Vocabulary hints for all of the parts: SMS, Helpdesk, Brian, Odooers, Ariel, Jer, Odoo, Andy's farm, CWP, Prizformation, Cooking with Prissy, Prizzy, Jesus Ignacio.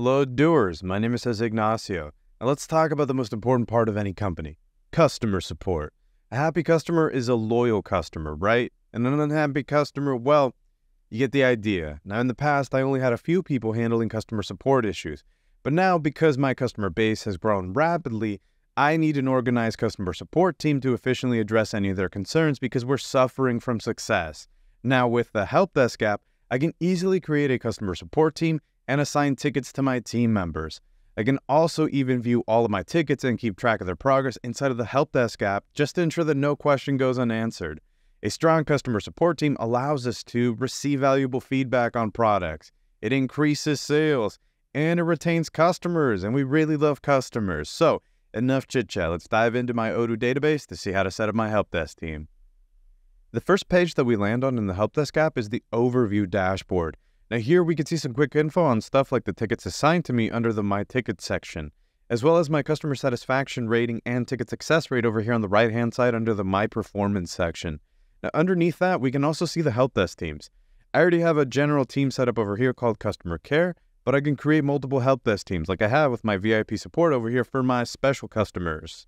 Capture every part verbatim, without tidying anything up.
Hello, doers. My name is Jesus Ignacio, and let's talk about the most important part of any company, customer support. A happy customer is a loyal customer, right? And an unhappy customer, well, you get the idea. Now, in the past, I only had a few people handling customer support issues, but now, because my customer base has grown rapidly, I need an organized customer support team to efficiently address any of their concerns because we're suffering from success. Now, with the help desk app, I can easily create a customer support team and assign tickets to my team members. I can also even view all of my tickets and keep track of their progress inside of the help desk app just to ensure that no question goes unanswered. A strong customer support team allows us to receive valuable feedback on products. It increases sales and it retains customers, and we really love customers. So enough chit chat, let's dive into my Odoo database to see how to set up my help desk team. The first page that we land on in the help desk app is the overview dashboard. Now here we can see some quick info on stuff like the tickets assigned to me under the My Tickets section, as well as my customer satisfaction rating and ticket success rate over here on the right-hand side under the My Performance section. Now underneath that, we can also see the help desk teams. I already have a general team set up over here called Customer Care, but I can create multiple help desk teams like I have with my V I P support over here for my special customers.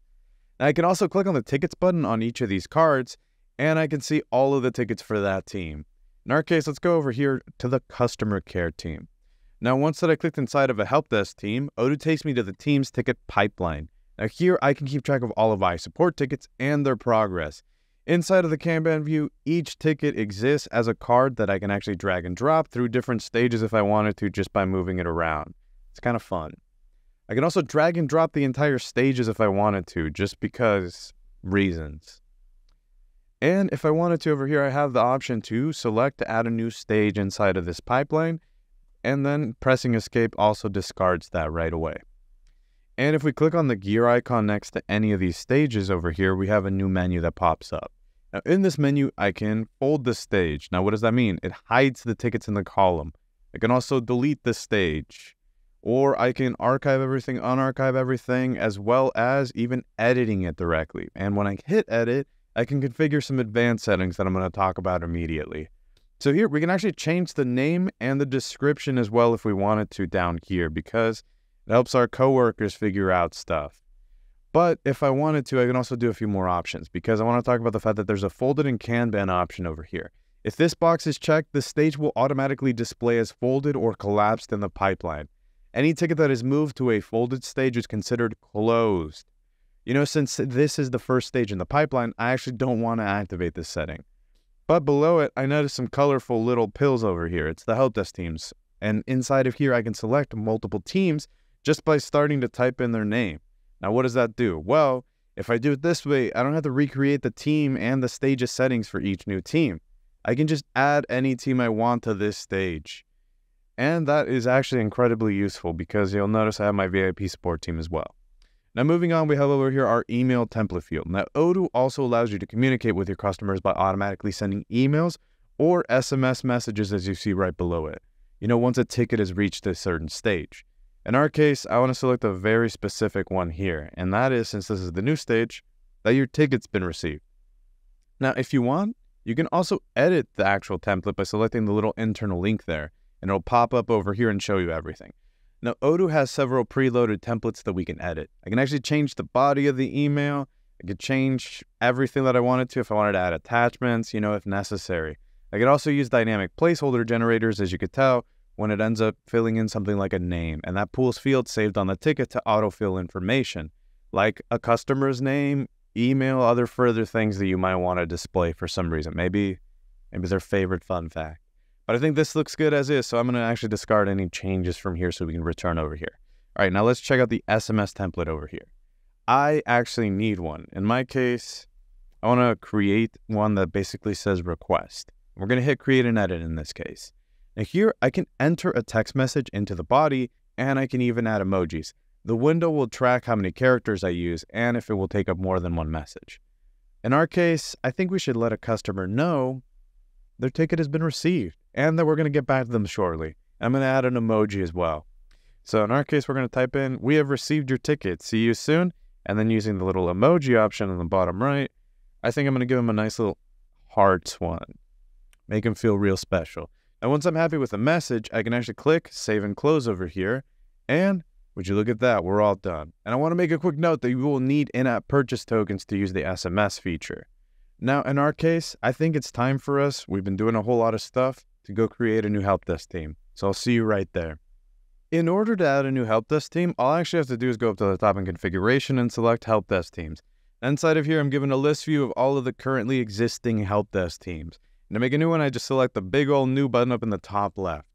Now I can also click on the tickets button on each of these cards, and I can see all of the tickets for that team. In our case, let's go over here to the Customer Care team. Now, once that I clicked inside of a help desk team, Odoo takes me to the team's ticket pipeline. Now here, I can keep track of all of my support tickets and their progress. Inside of the Kanban view, each ticket exists as a card that I can actually drag and drop through different stages if I wanted to just by moving it around. It's kind of fun. I can also drag and drop the entire stages if I wanted to, just because reasons. And if I wanted to over here, I have the option to select to add a new stage inside of this pipeline, and then pressing escape also discards that right away. And if we click on the gear icon next to any of these stages over here, we have a new menu that pops up. Now in this menu, I can fold the stage. Now what does that mean? It hides the tickets in the column. I can also delete the stage, or I can archive everything, unarchive everything, as well as even editing it directly. And when I hit edit, I can configure some advanced settings that I'm going to talk about immediately. So here we can actually change the name and the description as well if we wanted to down here, because it helps our coworkers figure out stuff. But if I wanted to, I can also do a few more options, because I want to talk about the fact that there's a folded in Kanban option over here. If this box is checked, the stage will automatically display as folded or collapsed in the pipeline. Any ticket that is moved to a folded stage is considered closed. You know, since this is the first stage in the pipeline, I actually don't want to activate this setting. But below it, I noticed some colorful little pills over here. It's the help desk teams. And inside of here, I can select multiple teams just by starting to type in their name. Now, what does that do? Well, if I do it this way, I don't have to recreate the team and the stages settings for each new team. I can just add any team I want to this stage. And that is actually incredibly useful, because you'll notice I have my V I P support team as well. Now moving on, we have over here our email template field. Now Odoo also allows you to communicate with your customers by automatically sending emails or S M S messages, as you see right below it. You know, once a ticket has reached a certain stage. In our case, I want to select a very specific one here, and that is, since this is the new stage, that your ticket's been received. Now if you want, you can also edit the actual template by selecting the little internal link there, and it'll pop up over here and show you everything. Now, Odoo has several preloaded templates that we can edit. I can actually change the body of the email. I could change everything that I wanted to if I wanted to add attachments, you know, if necessary. I could also use dynamic placeholder generators, as you could tell, when it ends up filling in something like a name. And that pools fields saved on the ticket to autofill information, like a customer's name, email, other further things that you might want to display for some reason. Maybe, maybe their favorite fun fact. But I think this looks good as is, so I'm going to actually discard any changes from here so we can return over here. All right, now let's check out the S M S template over here. I actually need one. In my case, I want to create one that basically says request. We're going to hit create and edit in this case. Now here, I can enter a text message into the body, and I can even add emojis. The window will track how many characters I use and if it will take up more than one message. In our case, I think we should let a customer know their ticket has been received, and that we're going to get back to them shortly. I'm going to add an emoji as well. So in our case, we're going to type in, "We have received your ticket. See you soon." And then using the little emoji option on the bottom right, I think I'm going to give him a nice little hearts one. Make him feel real special. And once I'm happy with the message, I can actually click save and close over here. And would you look at that? We're all done. And I want to make a quick note that you will need in-app purchase tokens to use the S M S feature. Now, in our case, I think it's time for us, we've been doing a whole lot of stuff, to go create a new help desk team. So I'll see you right there. In order to add a new help desk team, all I actually have to do is go up to the top in configuration and select help desk teams. Inside of here, I'm given a list view of all of the currently existing help desk teams. And to make a new one, I just select the big old new button up in the top left.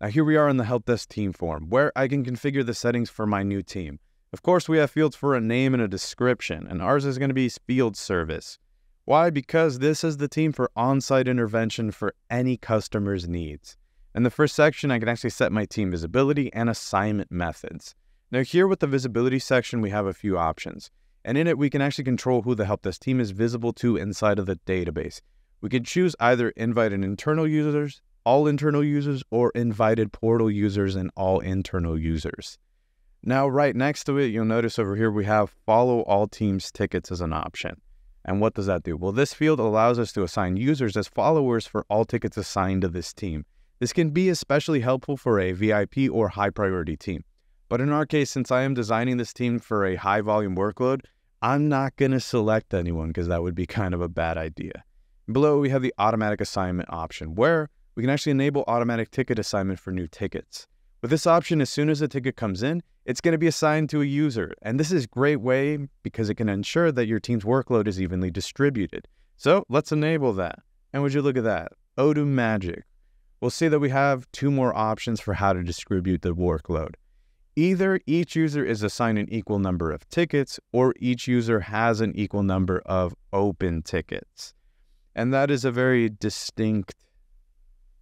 Now here we are in the help desk team form, where I can configure the settings for my new team. Of course, we have fields for a name and a description, and ours is going to be field service. Why? Because this is the team for on-site intervention for any customer's needs. In the first section, I can actually set my team visibility and assignment methods. Now here with the visibility section, we have a few options. And in it, we can actually control who the help desk team is visible to inside of the database. We can choose either invited internal users, all internal users, or invited portal users and all internal users. Now right next to it, you'll notice over here, we have follow all teams tickets as an option. And what does that do? Well, this field allows us to assign users as followers for all tickets assigned to this team. This can be especially helpful for a V I P or high priority team. But in our case, since I am designing this team for a high volume workload, I'm not gonna select anyone because that would be kind of a bad idea. Below, we have the automatic assignment option where we can actually enable automatic ticket assignment for new tickets. With this option, as soon as a ticket comes in, it's going to be assigned to a user. And this is a great way because it can ensure that your team's workload is evenly distributed. So let's enable that. And would you look at that? Odoo magic. We'll see that we have two more options for how to distribute the workload. Either each user is assigned an equal number of tickets or each user has an equal number of open tickets. And that is a very distinct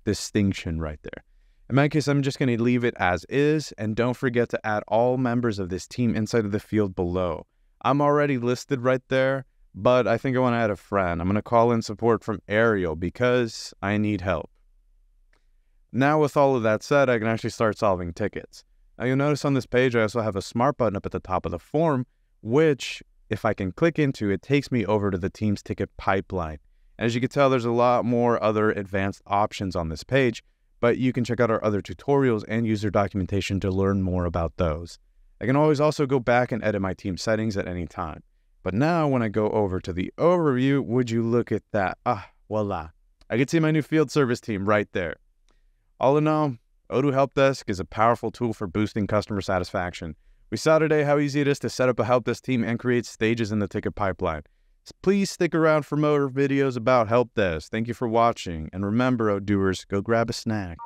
distinction right there. In my case, I'm just going to leave it as is, and don't forget to add all members of this team inside of the field below. I'm already listed right there, but I think I want to add a friend. I'm going to call in support from Ariel because I need help. Now with all of that said, I can actually start solving tickets. Now you'll notice on this page, I also have a smart button up at the top of the form, which if I can click into, it takes me over to the team's ticket pipeline. As you can tell, there's a lot more other advanced options on this page, but you can check out our other tutorials and user documentation to learn more about those. I can always also go back and edit my team settings at any time. But now when I go over to the overview, would you look at that? Ah, voila. I can see my new field service team right there. All in all, Odoo Help Desk is a powerful tool for boosting customer satisfaction. We saw today how easy it is to set up a help desk team and create stages in the ticket pipeline. Please stick around for more videos about help desk. Thank you for watching. And remember, Odooers, go grab a snack.